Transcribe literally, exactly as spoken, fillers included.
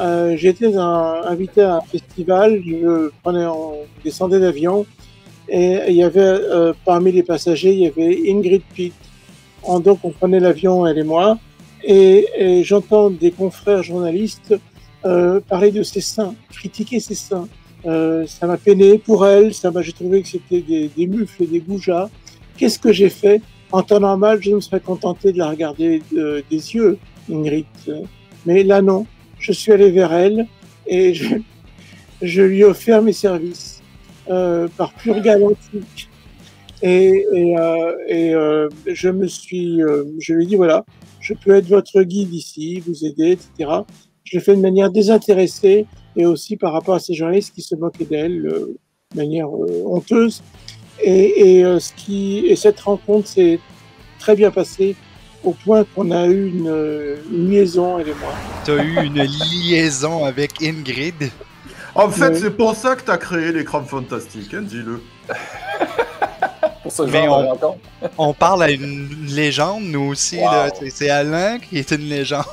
Euh, J'étais invité à un festival, je prenais en, descendais d'avion et il y avait euh, parmi les passagers, il y avait Ingrid Pitt. En, donc on prenait l'avion, elle et moi, et, et j'entends des confrères journalistes euh, parler de ses seins, critiquer ses seins. Euh, ça m'a peiné pour elle, ça m'a, j'ai trouvé que c'était des, des mufles et des goujats. Qu'est-ce que j'ai fait? En temps normal, je me serais contenté de la regarder de, des yeux, Ingrid. Mais là, non. Je suis allé vers elle et je, je lui ai offert mes services euh, par pure galantique. Et, et, euh, et euh, je me suis, euh, je lui ai dit voilà, je peux être votre guide ici, vous aider, et cetera. Je l'ai fait de manière désintéressée et aussi par rapport à ces journalistes qui se moquaient d'elle euh, de manière euh, honteuse. Et, et, euh, ce qui, et cette rencontre s'est très bien passée au point qu'on a eu une, euh, une liaison, elle et moi. Tu as eu une liaison avec Ingrid? En fait, ouais. C'est pour ça que tu as créé l'écran fantastique, hein, dis-le. Pour ce genre on, de rencontre. On parle à une légende, nous aussi. Wow. C'est Alain qui est une légende.